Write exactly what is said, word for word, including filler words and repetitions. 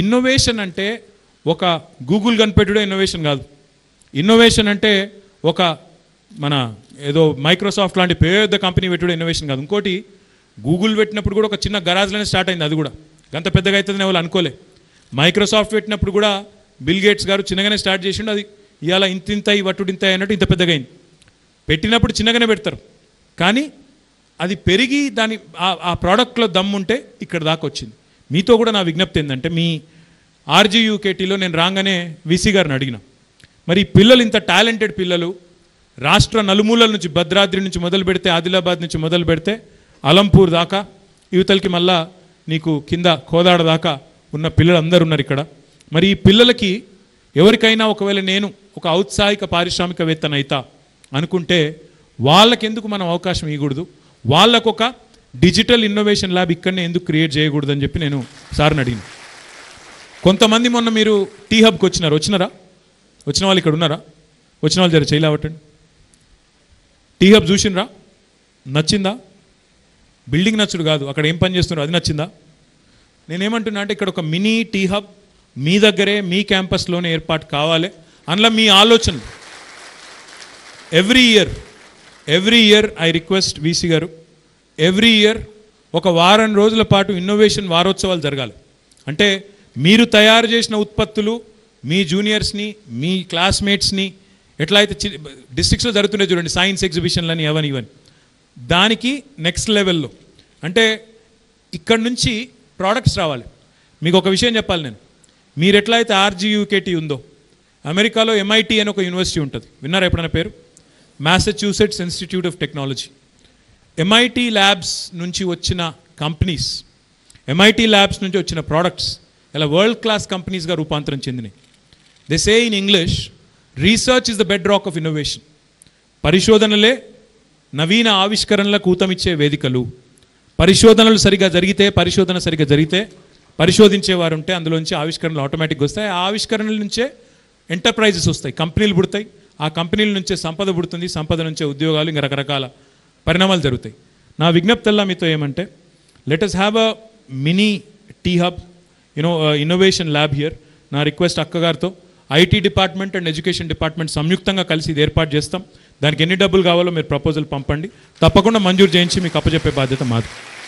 Innovation అంటే ఒక Google కనిపెట్టుడే ఇన్నోవేషన్ కాదు. ఇన్నోవేషన్ అంటే ఒక మన ఏదో మైక్రోసాఫ్ట్ లాంటి పెద్ద కంపెనీ పెట్టుడే ఇన్నోవేషన్ కాదు. ఇంకోటి గూగుల్ పెట్టినప్పుడు కూడా ఒక చిన్న గరాజ్లోనే స్టార్ట్ అయింది, అది కూడా గంత పెద్దగా అవుతుందని వాళ్ళు అనుకోలే. మైక్రోసాఫ్ట్ పెట్టినప్పుడు కూడా బిల్ గేట్స్ గారు చిన్నగానే స్టార్ట్ చేసిండు, అది ఇవాళ ఇంతింత వట్టుడింత అన్నట్టు ఇంత పెద్దగా అయింది. పెట్టినప్పుడు చిన్నగానే పెడతారు కానీ అది పెరిగి దాని ఆ ప్రోడక్ట్లో దమ్ముంటే ఇక్కడ దాకా వచ్చింది. మీతో కూడా నా విజ్ఞప్తి ఏంటంటే మీ ఆర్జీయూకేటీలో నేను రాగానే వీసీ గారిని అడిగిన, మరి పిల్లలు ఇంత టాలెంటెడ్ పిల్లలు రాష్ట్ర నలుమూలల నుంచి భద్రాద్రి నుంచి మొదలు పెడితే ఆదిలాబాద్ నుంచి మొదలు పెడితే అలంపూర్ దాకా యువతలకి మళ్ళా నీకు కింద కోదాడ దాకా ఉన్న పిల్లలు అందరూ ఉన్నారు ఇక్కడ. మరి ఈ పిల్లలకి ఎవరికైనా ఒకవేళ నేను ఒక ఔత్సాహిక పారిశ్రామికవేత్తనైతా అనుకుంటే వాళ్ళకెందుకు మనం అవకాశం ఇవ్వకూడదు, వాళ్ళకొక డిజిటల్ ఇన్నోవేషన్ ల్యాబ్ ఇక్కడనే ఎందుకు క్రియేట్ చేయకూడదని చెప్పి నేను సార్ని అడిగిన. కొంతమంది మొన్న మీరు టీ హబ్కి వచ్చినారు, వచ్చినారా? వచ్చిన వాళ్ళు ఇక్కడ ఉన్నారా? వచ్చిన వాళ్ళు జర చేయలేవటండి. Tea hub చూసినరా? నచ్చిందా? బిల్డింగ్ నచ్చుడు కాదు, అక్కడ ఏం పని చేస్తున్నారు అది నచ్చిందా? నేనేమంటున్నా అంటే ఇక్కడ ఒక మినీ టీ హబ్ మీ దగ్గరే మీ క్యాంపస్లోనే ఏర్పాటు కావాలి. అందులో మీ ఆలోచనలు every year every year I request VC గారు, ఎవ్రీ ఇయర్ ఒక వారం రోజుల పాటు ఇన్నోవేషన్ వారోత్సవాలు జరగాలి. అంటే మీరు తయారు చేసిన ఉత్పత్తులు మీ జూనియర్స్ని మీ క్లాస్మేట్స్ని ఎట్లా అయితే చి డిస్ట్రిక్ట్స్లో జరుగుతున్నాయి చూడండి సైన్స్ ఎగ్జిబిషన్లని అవన్నీ ఇవన్నీ, దానికి నెక్స్ట్ లెవెల్లో అంటే ఇక్కడ నుంచి ప్రోడక్ట్స్ రావాలి. మీకు ఒక విషయం చెప్పాలి నేను, మీరు ఎట్లా అయితే ఆర్జీయూకేటీ ఉందో అమెరికాలో ఎంఐటీ అని ఒక యూనివర్సిటీ ఉంటుంది, విన్నారా ఎప్పుడైనా పేరు? Massachusetts Institute of Technology. MIT labs నుంచి వచ్చిన కంపెనీస్, ఎంఐటీ ల్యాబ్స్ నుంచి వచ్చిన ప్రోడక్ట్స్ ఇలా వరల్డ్ క్లాస్ కంపెనీస్గా రూపాంతరం చెందినాయి. They say in English research is the bedrock of innovation. పరిశోధనలే నవీన ఆవిష్కరణలకు ఊతమిచ్చే వేదికలు. పరిశోధనలు సరిగా జరిగితే పరిశోధన సరిగా జరిగితే పరిశోధించేవారు ఉంటే అందులోంచి ఆవిష్కరణలు ఆటోమేటిక్గా వస్తాయి. ఆ ఆవిష్కరణల నుంచే ఎంటర్ప్రైజెస్ వస్తాయి, కంపెనీలు పుడతాయి, ఆ కంపెనీల నుంచే సంపద పుడుతుంది, సంపద నుంచే ఉద్యోగాలు ఇంకా రకరకాల పరిణామాలు జరుగుతాయి. నా విజ్ఞప్తల్లా మీతో ఏమంటే let us have a mini T hub you know innovation lab here. నా రిక్వెస్ట్ అక్కగారితో IT department and education department సంయుక్తంగా కలిసి ఇది ఏర్పాటు చేస్తాం. దానికి ఎన్ని డబ్బులు కావాలో మీరు ప్రపోజల్ పంపండి, తప్పకుండా మంజూరు చేయించి మీకు అప్పచెప్పే బాధ్యత మాది.